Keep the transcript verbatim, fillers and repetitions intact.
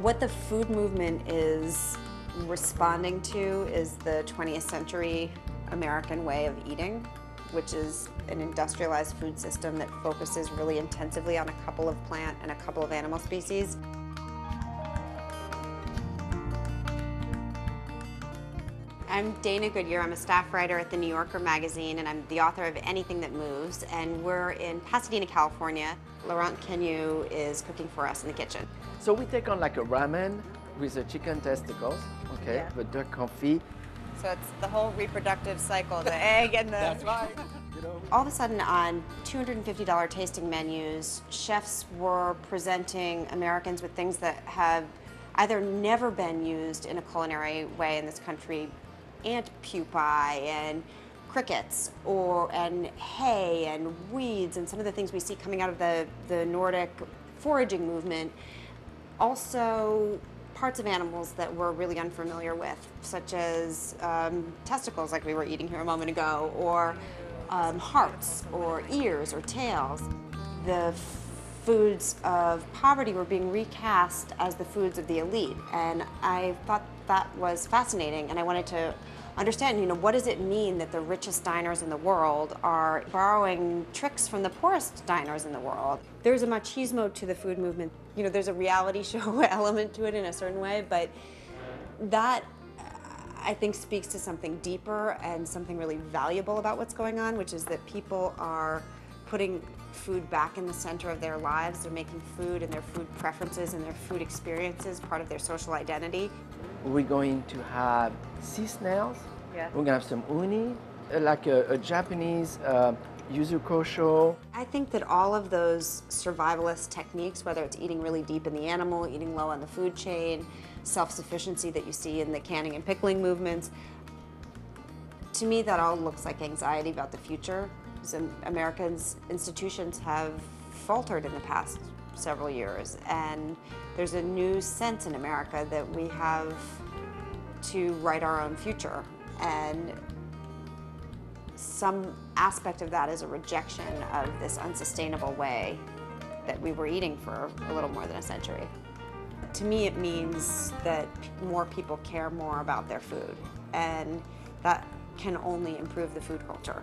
What the food movement is responding to is the twentieth century American way of eating, which is an industrialized food system that focuses really intensively on a couple of plant and a couple of animal species. I'm Dana Goodyear. I'm a staff writer at The New Yorker magazine, and I'm the author of Anything That Moves, and we're in Pasadena, California. Laurent Quenioux is cooking for us in the kitchen. So we take on like a ramen with the chicken testicles, okay, yeah. The duck confit. So it's the whole reproductive cycle, the egg and the... That's right. All of a sudden, on two hundred fifty dollar tasting menus, chefs were presenting Americans with things that have either never been used in a culinary way in this country, ant pupae and crickets, or and hay and weeds, and some of the things we see coming out of the, the Nordic foraging movement. Also parts of animals that we're really unfamiliar with, such as um, testicles, like we were eating here a moment ago, or um, hearts, or ears, or tails. The foods of poverty were being recast as the foods of the elite, and I thought that was fascinating, and I wanted to understand, you know, what does it mean that the richest diners in the world are borrowing tricks from the poorest diners in the world? There's a machismo to the food movement. You know, there's a reality show element to it in a certain way, but that, I think, speaks to something deeper and something really valuable about what's going on, which is that people are putting food back in the center of their lives. They're making food and their food preferences and their food experiences part of their social identity. We're going to have sea snails. Yeah. We're going to have some uni, like a, a Japanese uh, yuzu kosho. I think that all of those survivalist techniques, whether it's eating really deep in the animal, eating low on the food chain, self-sufficiency that you see in the canning and pickling movements, to me that all looks like anxiety about the future. Some Americans' institutions have faltered in the past several years, and there's a new sense in America that we have to write our own future, and some aspect of that is a rejection of this unsustainable way that we were eating for a little more than a century. To me, it means that more people care more about their food, and that can only improve the food culture.